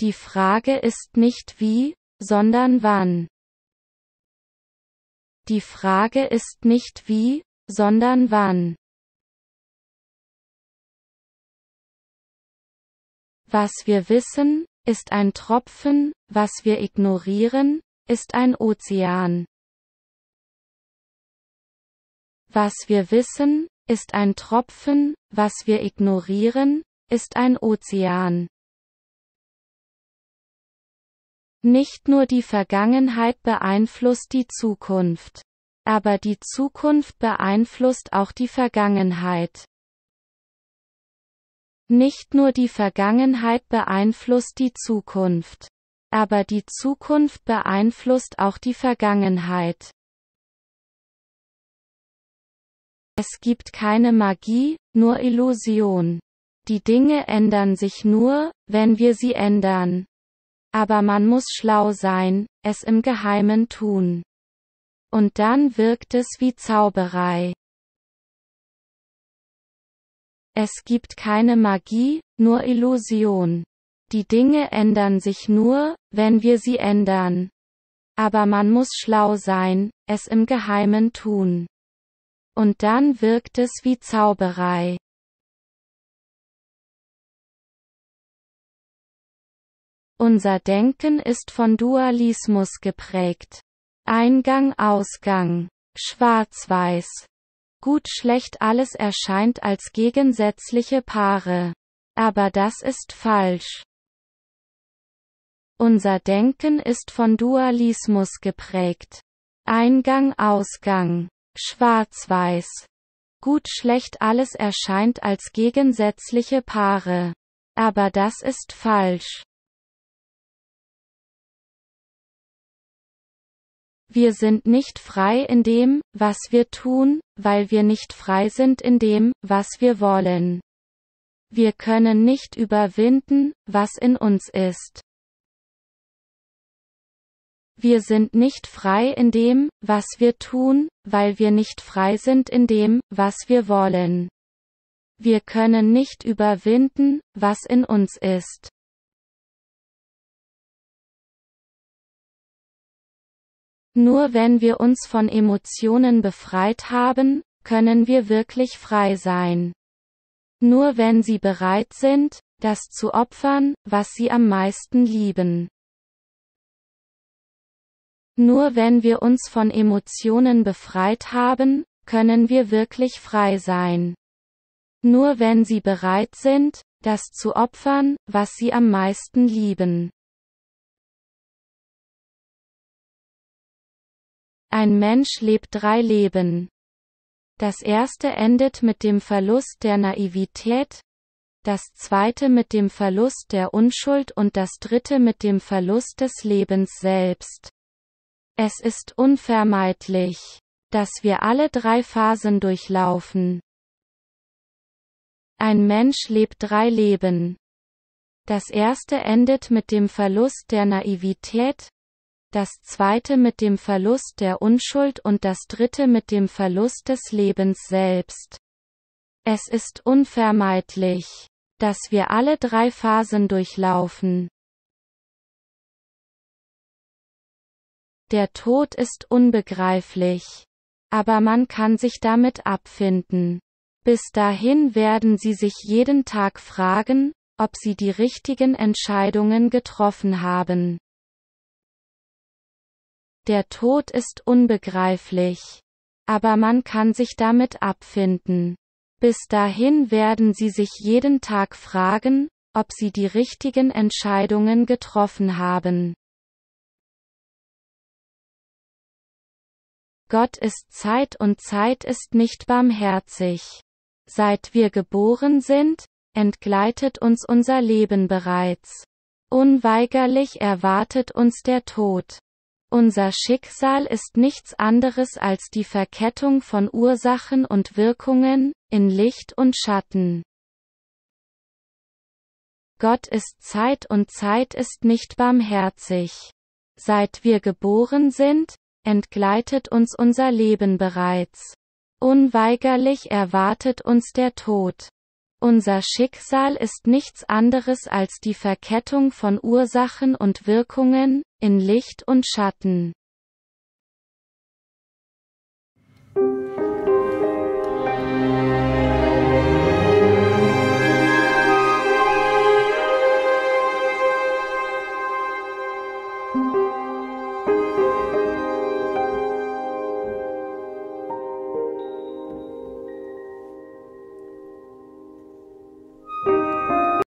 Die Frage ist nicht wie, sondern wann. Die Frage ist nicht wie, sondern wann. Was wir wissen, ist ein Tropfen, was wir ignorieren, ist ein Ozean. Was wir wissen, ist ein Tropfen, was wir ignorieren, ist ein Ozean. Nicht nur die Vergangenheit beeinflusst die Zukunft, aber die Zukunft beeinflusst auch die Vergangenheit. Nicht nur die Vergangenheit beeinflusst die Zukunft, aber die Zukunft beeinflusst auch die Vergangenheit. Es gibt keine Magie, nur Illusion. Die Dinge ändern sich nur, wenn wir sie ändern. Aber man muss schlau sein, es im Geheimen tun. Und dann wirkt es wie Zauberei. Es gibt keine Magie, nur Illusion. Die Dinge ändern sich nur, wenn wir sie ändern. Aber man muss schlau sein, es im Geheimen tun. Und dann wirkt es wie Zauberei. Unser Denken ist von Dualismus geprägt. Eingang, Ausgang. Schwarz-Weiß. Gut, schlecht, alles erscheint als gegensätzliche Paare. Aber das ist falsch. Unser Denken ist von Dualismus geprägt. Eingang, Ausgang. Schwarz-Weiß. Gut, schlecht, alles erscheint als gegensätzliche Paare. Aber das ist falsch. Wir sind nicht frei in dem, was wir tun, weil wir nicht frei sind in dem, was wir wollen. Wir können nicht überwinden, was in uns ist. Wir sind nicht frei in dem, was wir tun, weil wir nicht frei sind in dem, was wir wollen. Wir können nicht überwinden, was in uns ist. Nur wenn wir uns von Emotionen befreit haben, können wir wirklich frei sein. Nur wenn sie bereit sind, das zu opfern, was sie am meisten lieben. Nur wenn wir uns von Emotionen befreit haben, können wir wirklich frei sein. Nur wenn sie bereit sind, das zu opfern, was sie am meisten lieben. Ein Mensch lebt drei Leben. Das erste endet mit dem Verlust der Naivität, das zweite mit dem Verlust der Unschuld und das dritte mit dem Verlust des Lebens selbst. Es ist unvermeidlich, dass wir alle drei Phasen durchlaufen. Ein Mensch lebt drei Leben. Das erste endet mit dem Verlust der Naivität, das zweite mit dem Verlust der Unschuld und das dritte mit dem Verlust des Lebens selbst. Es ist unvermeidlich, dass wir alle drei Phasen durchlaufen. Der Tod ist unbegreiflich, aber man kann sich damit abfinden. Bis dahin werden Sie sich jeden Tag fragen, ob Sie die richtigen Entscheidungen getroffen haben. Der Tod ist unbegreiflich. Aber man kann sich damit abfinden. Bis dahin werden Sie sich jeden Tag fragen, ob Sie die richtigen Entscheidungen getroffen haben. Gott ist Zeit und Zeit ist nicht barmherzig. Seit wir geboren sind, entgleitet uns unser Leben bereits. Unweigerlich erwartet uns der Tod. Unser Schicksal ist nichts anderes als die Verkettung von Ursachen und Wirkungen, in Licht und Schatten. Gott ist Zeit und Zeit ist nicht barmherzig. Seit wir geboren sind, entgleitet uns unser Leben bereits. Unweigerlich erwartet uns der Tod. Unser Schicksal ist nichts anderes als die Verkettung von Ursachen und Wirkungen, in Licht und Schatten.